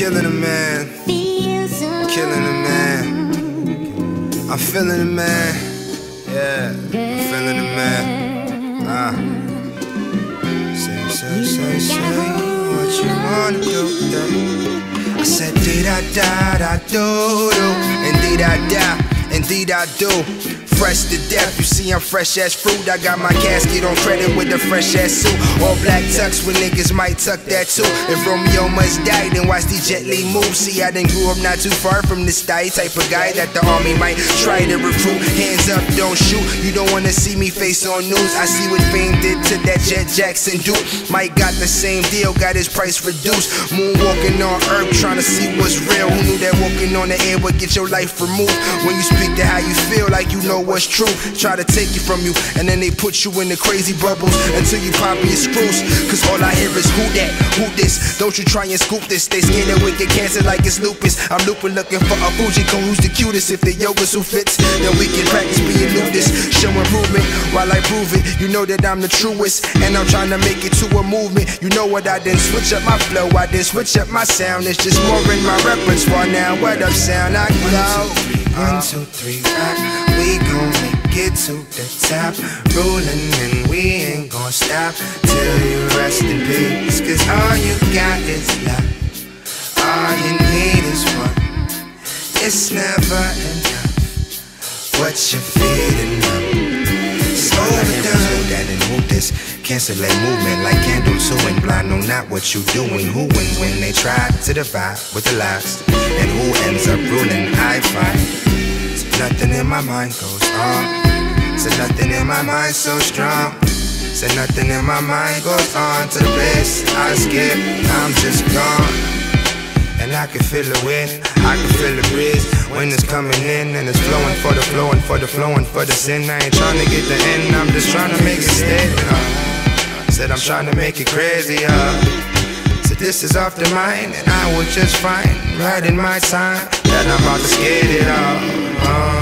Killing a man, killing a man. I'm feeling a man, yeah, feeling a man. Say what you wanna do. I said, did I die? I do, do. Indeed I die, indeed I do. Fresh to death, you see I'm fresh as fruit. I got my casket on credit with a fresh ass suit. All black tux when niggas might tuck that too. If Romeo must die, then watch the Jet Li move. See I done grew up not too far from this style. Type of guy that the army might try to recruit. Hands up, don't shoot, you don't wanna see me face on news. I see what Fame did to that Jet Jackson dude. Mike got the same deal, got his price reduced. Moonwalking on earth, trying to see what's real. Who knew that walking on the air would get your life removed? When you speak to how you feel, like you know what's true, try to take it from you, and then they put you in the crazy bubbles until you pop your screws. Cause all I hear is who that, who this, don't you try and scoop this. They scared of wicked cancer like it's lupus. I'm looping looking for a Fujiko who's the cutest. If the yoga's who fits, then we can practice being nudist. Show improvement while I prove it. You know that I'm the truest, and I'm trying to make it to a movement. You know what, I didn't switch up my flow, I didn't switch up my sound. It's just more in my repertoire now. What up sound, I glow. 1, 2, 3, rock. We gon' make it to the top. Rollin' and we ain't gon' stop till you rest in peace. Cause all you got is love, all you need is one. It's never enough what you're feeding up. It's overdone. Cancel that movement like candle suing. Blind, know not what you doing. Who wins when they try to divide with the lies? And who ends up ruling? I find so nothing in my mind goes on. So nothing in my mind so strong. So nothing in my mind goes on. To the best I skip, I'm just gone. And I can feel the wind, I can feel the breeze when it's coming in, and it's flowing for the flowing, for the flowing, for the sin. I ain't trying to get the end, I'm just trying to make it steady. Said I'm trying to make it crazier. So this is off the mind, and I was just fine, right in my sign that I'm about to skate it all.